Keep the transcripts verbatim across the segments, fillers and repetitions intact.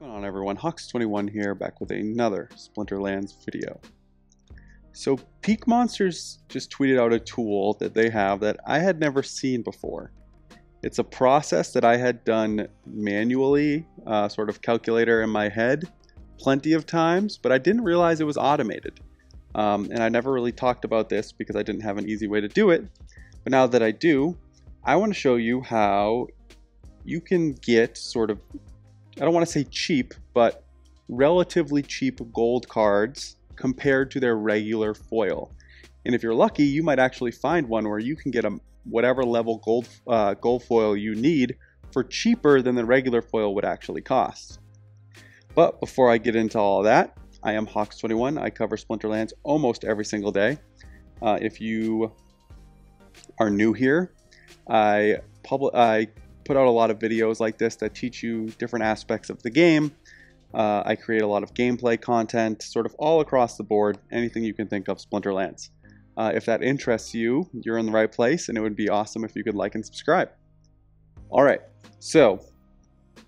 going on, everyone? Hawks twenty-one here, back with another Splinterlands video. So Peak Monsters just tweeted out a tool that they have that I had never seen before. It's a process that I had done manually, uh, sort of calculator in my head, plenty of times, but I didn't realize it was automated. Um, and I never really talked about this because I didn't have an easy way to do it. But now that I do, I want to show you how you can get sort of, I don't want to say cheap, but relatively cheap gold cards compared to their regular foil. And if you're lucky, you might actually find one where you can get a whatever level gold, uh, gold foil you need for cheaper than the regular foil would actually cost. But before I get into all that, I am Hawks twenty-one. I cover Splinterlands almost every single day. Uh, if you are new here, I public I put out a lot of videos like this that teach you different aspects of the game. Uh, I create a lot of gameplay content, sort of all across the board, anything you can think of Splinterlands. Uh, if that interests you, you're in the right place, and it would be awesome if you could like and subscribe. All right, so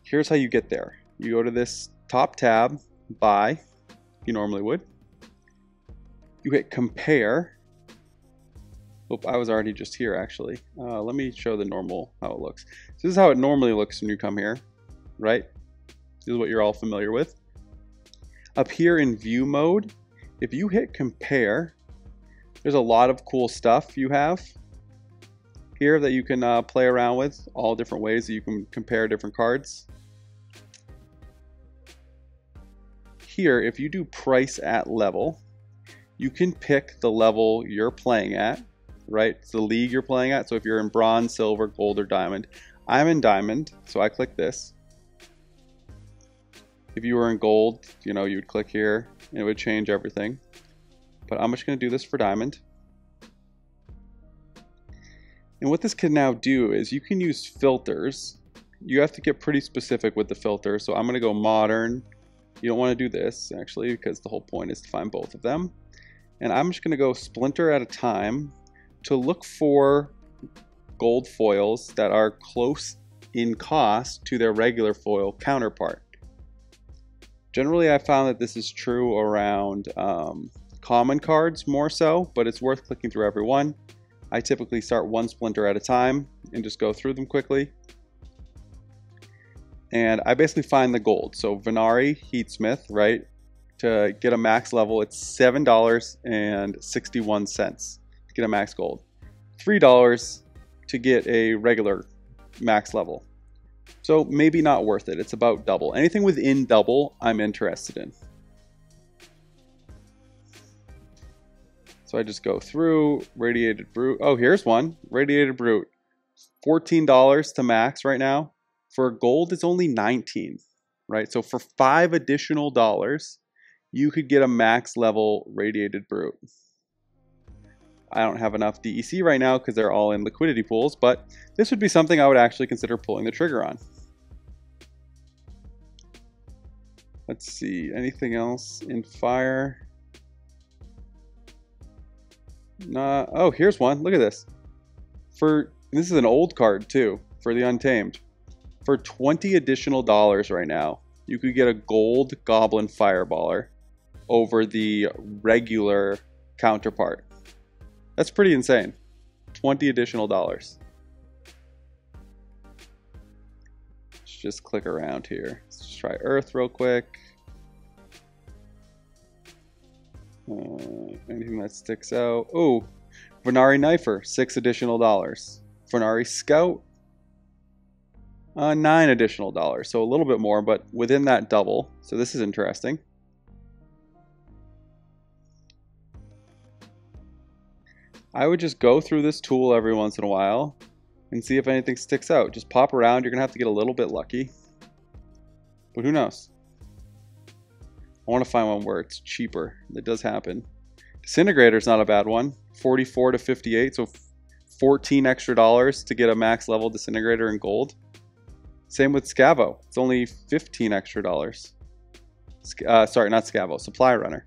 here's how you get there. You go to this top tab, buy, you normally would. You hit compare. Oop, I was already just here actually. Uh, let me show the normal, how it looks. So this is how it normally looks when you come here, right? This is what you're all familiar with. Up here in view mode, if you hit compare, there's a lot of cool stuff you have here that you can uh, play around with, all different ways that you can compare different cards. Here, if you do price at level, you can pick the level you're playing at. Right, it's the league you're playing at. So if you're in bronze, silver, gold, or diamond. I'm in diamond, so I click this. If you were in gold, you know, you'd click here and it would change everything. But I'm just gonna do this for diamond. And what this can now do is you can use filters. You have to get pretty specific with the filter. So I'm gonna go modern. You don't wanna do this actually, because the whole point is to find both of them. And I'm just gonna go splinter at a time to look for gold foils that are close in cost to their regular foil counterpart. Generally, I found that this is true around um, common cards more so, but it's worth clicking through every one. I typically start one splinter at a time and just go through them quickly. And I basically find the gold. So Venari Heatsmith, right? To get a max level, it's seven dollars and sixty-one cents. Get a max gold, three dollars to get a regular max level, so maybe not worth it. It's about double. Anything within double I'm interested in, so I just go through. Radiated Brute, oh here's one, Radiated Brute, fourteen dollars to max right now. For gold it's only nineteen, right? So for five additional dollars you could get a max level Radiated Brute. I don't have enough D E C right now because they're all in liquidity pools, but this would be something I would actually consider pulling the trigger on. Let's see, anything else in fire? Nah, oh, here's one, look at this. For, this is an old card too, for the Untamed. For twenty additional dollars right now, you could get a gold goblin fireballer over the regular counterpart. That's pretty insane. twenty additional dollars. Let's just click around here. Let's just try Earth real quick. Uh, anything that sticks out. Oh, Venari Knifer, six additional dollars. Venari Scout, uh, nine additional dollars. So a little bit more, but within that double. So this is interesting. I would just go through this tool every once in a while and see if anything sticks out. Just pop around. You're going to have to get a little bit lucky. But who knows? I want to find one where it's cheaper. That does happen. Disintegrator is not a bad one. forty-four to fifty-eight. So fourteen extra dollars to get a max level Disintegrator in gold. Same with Scavo. It's only fifteen extra dollars. Uh, sorry, not Scavo. Supply Runner.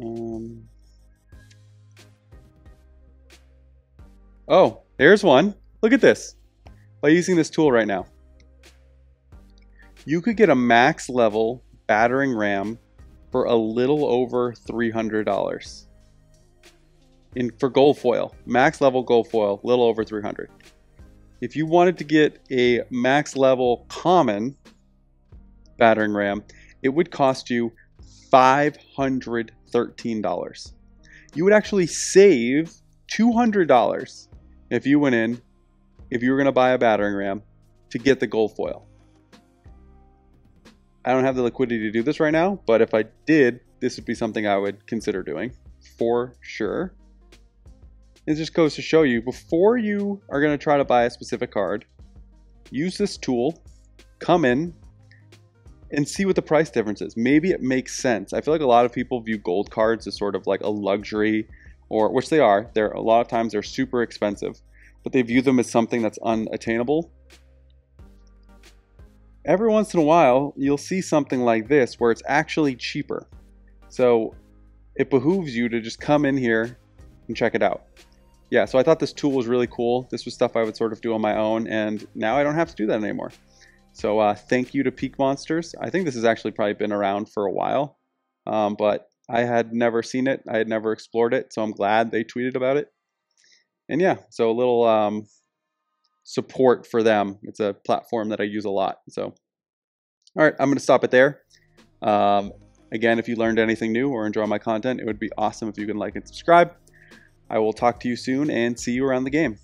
Um... Oh, there's one. Look at this. By using this tool right now. you could get a max level battering ram for a little over three hundred dollars. In, for gold foil, max level gold foil, little over three hundred dollars. If you wanted to get a max level common battering ram, it would cost you five hundred thirteen dollars. You would actually save two hundred dollars if you went in, if you were going to buy a battering ram, to get the gold foil. I don't have the liquidity to do this right now, but if I did, this would be something I would consider doing for sure. It just goes to show you, before you are going to try to buy a specific card, use this tool, come in, and see what the price difference is. Maybe it makes sense. I feel like a lot of people view gold cards as sort of like a luxury, or which they are. They're a lot of times they're super expensive, but they view them as something that's unattainable. Every once in a while, you'll see something like this where it's actually cheaper. So it behooves you to just come in here and check it out. Yeah, so I thought this tool was really cool. This was stuff I would sort of do on my own, and now I don't have to do that anymore. So uh, thank you to Peak Monsters. I think this has actually probably been around for a while, um, but I had never seen it. I had never explored it, so I'm glad they tweeted about it. And yeah, so a little um, support for them. It's a platform that I use a lot. So, all right, I'm going to stop it there. Um, again, if you learned anything new or enjoy my content, it would be awesome if you can like and subscribe. I will talk to you soon and see you around the game.